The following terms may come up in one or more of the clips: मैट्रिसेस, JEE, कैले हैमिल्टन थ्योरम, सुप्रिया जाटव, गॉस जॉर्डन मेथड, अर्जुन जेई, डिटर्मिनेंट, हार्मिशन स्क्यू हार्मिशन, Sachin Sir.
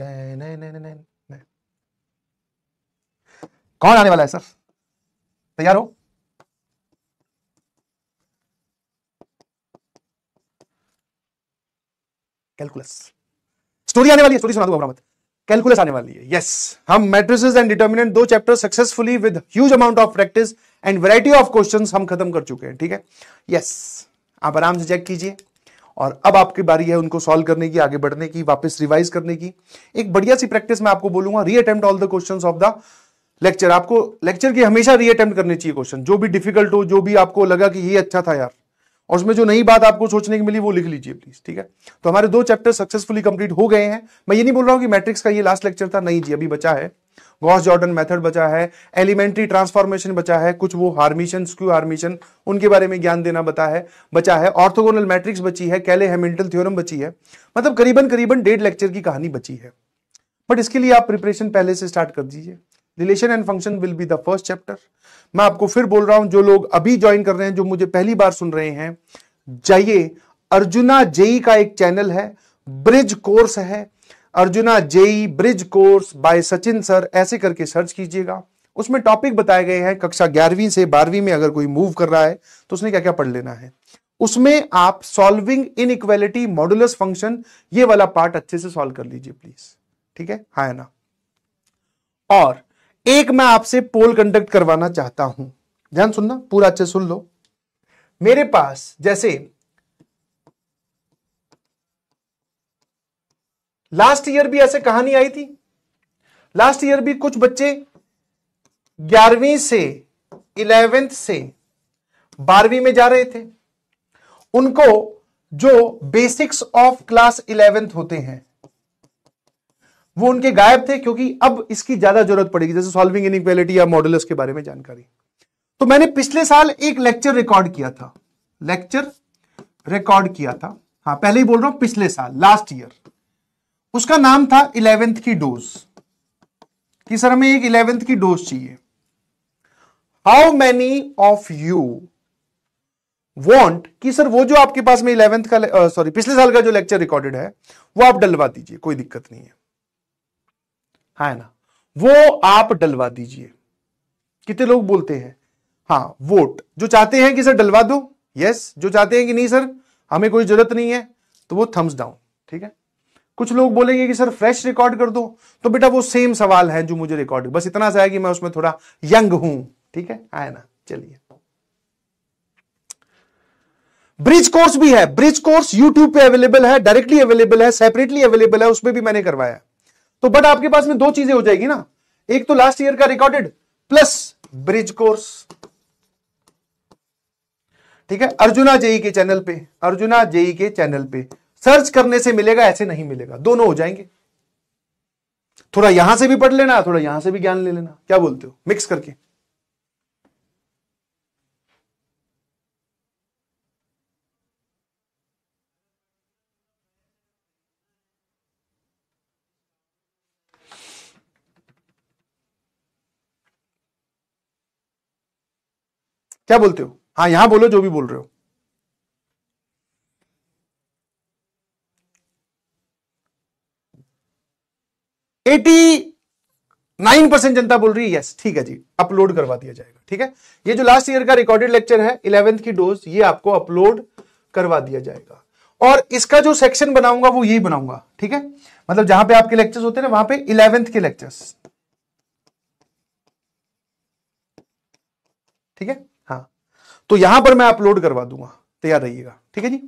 कौन आने वाला है सर? तैयार हो? कैलकुलस स्टोरी आने वाली है, स्टोरी सुना दूंगा मत, कैलकुलस आने वाली है। यस, हम मैट्रिसेस एंड डिटर्मिनेंट दो chapter successfully with huge amount of practice and variety of questions हम खत्म कर चुके हैं। ठीक है, यस, आप आराम से चेक कीजिए और अब आपकी बारी है उनको सॉल्व करने की, आगे बढ़ने की, वापस रिवाइज करने की। एक बढ़िया सी प्रैक्टिस मैं आपको बोलूंगा, reattempt all the questions of the lecture. आपको लेक्चर के हमेशा रीअटेम्प्ट करने चाहिए क्वेश्चन, जो भी डिफिकल्ट हो, जो भी आपको लगा कि ये अच्छा था यार, और उसमें जो नई बात आपको सोचने की मिली वो लिख लीजिए प्लीज। ठीक है, तो हमारे दो चैप्टर सक्सेसफुली कंप्लीट हो गए हैं। मैं ये नहीं बोल रहा हूं कि मैट्रिक्स का ये लास्ट लेक्चर था, नहीं जी, अभी बचा है गॉस जॉर्डन मेथड बचा है, एलिमेंट्री ट्रांसफॉर्मेशन बचा है, कुछ वो हार्मिशन स्क्यू हार्मिशन उनके बारे में ज्ञान देना बचा है, ऑर्थोगोनल मैट्रिक्स बची है, कैले हैमिल्टन थ्योरम बची है, मतलब करीबन 1.5 लेक्चर की कहानी बची है। बट इसके लिए आप प्रिपरेशन पहले से स्टार्ट कर दीजिए। Relation and function will be the first chapter. मैं आपको फिर बोल रहा हूं, जो लोग अभी ज्वाइन कर रहे हैं, जो मुझे पहली बार सुन रहे हैं, जाइए अर्जुना जेई का एक चैनल है, ब्रिज कोर्स है, Arjuna JEE bridge course by Sachin sir ऐसे करके सर्च कीजिएगा। उसमें टॉपिक बताए गए हैं कक्षा 11वीं से 12वीं में अगर कोई मूव कर रहा है तो उसने क्या क्या पढ़ लेना है। उसमें आप सॉल्विंग इनइक्वालिटी मॉडुलस फंक्शन ये वाला पार्ट अच्छे से सॉल्व कर लीजिए प्लीज। ठीक है, हाँ है ना। और एक मैं आपसे पोल कंडक्ट करवाना चाहता हूं, ध्यान सुनना, पूरा अच्छे सुन लो। मेरे पास जैसे लास्ट ईयर भी ऐसे कहानी आई थी, लास्ट ईयर भी कुछ बच्चे 11वीं से 11th से 12वीं में जा रहे थे, उनको जो बेसिक्स ऑफ क्लास 11th होते हैं वो उनके गायब थे, क्योंकि अब इसकी ज्यादा जरूरत पड़ेगी, जैसे सॉल्विंग इनइक्वालिटी या मॉडुलस के बारे में जानकारी। तो मैंने पिछले साल एक लेक्चर रिकॉर्ड किया था, हाँ पहले ही बोल रहा हूं, पिछले साल लास्ट ईयर, उसका नाम था 11th की डोज, कि सर हमें एक 11th की डोज चाहिए। How many of you want कि सर वो जो आपके पास में 11th का पिछले साल का जो लेक्चर रिकॉर्डेड है वो आप डलवा दीजिए, कोई दिक्कत नहीं है, हाँ ना, वो आप डलवा दीजिए। कितने लोग बोलते हैं, हाँ, वोट जो चाहते हैं कि सर डलवा दो, यस, जो चाहते हैं कि नहीं सर हमें कोई जरूरत नहीं है तो वो थम्स डाउन। ठीक है, कुछ लोग बोलेंगे कि सर फ्रेश रिकॉर्ड कर दो, तो बेटा वो सेम सवाल है जो मुझे रिकॉर्ड, बस इतना सा है कि मैं उसमें थोड़ा यंग हूं। ठीक है, हाँ ना, चलिए। ब्रिज कोर्स भी है, ब्रिज कोर्स यूट्यूब पे अवेलेबल है, डायरेक्टली अवेलेबल है, सेपरेटली अवेलेबल है, उसमें भी मैंने करवाया। तो बट आपके पास में दो चीजें हो जाएगी ना, एक तो लास्ट ईयर का रिकॉर्डेड प्लस ब्रिज कोर्स। ठीक है, अर्जुना जेई के चैनल पे, अर्जुना जेई के चैनल पे सर्च करने से मिलेगा, ऐसे नहीं मिलेगा, दोनों हो जाएंगे। थोड़ा यहां से भी पढ़ लेना, थोड़ा यहां से भी ज्ञान ले लेना, क्या बोलते हो, मिक्स करके। क्या बोलते हो? हाँ, यहां बोलो जो भी बोल रहे हो। एटी 9% जनता बोल रही है यस। ठीक है जी, अपलोड करवा दिया जाएगा। ठीक है, ये जो लास्ट ईयर का रिकॉर्डेड लेक्चर है 11th की डोज, ये आपको अपलोड करवा दिया जाएगा। और इसका जो सेक्शन बनाऊंगा वो यही बनाऊंगा। ठीक है, मतलब जहां पे आपके लेक्चर्स होते हैं ना, वहां पे 11th के लेक्चर्स। ठीक है, हाँ, तो यहां पर मैं अपलोड करवा दूंगा, तैयार रहिएगा। ठीक है जी,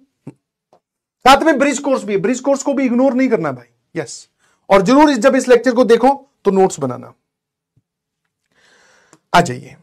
साथ में ब्रिज कोर्स भी है, ब्रिज कोर्स को भी इग्नोर नहीं करना भाई, यस। और जरूर जब इस लेक्चर को देखो तो नोट्स बनाना। आ जाइए।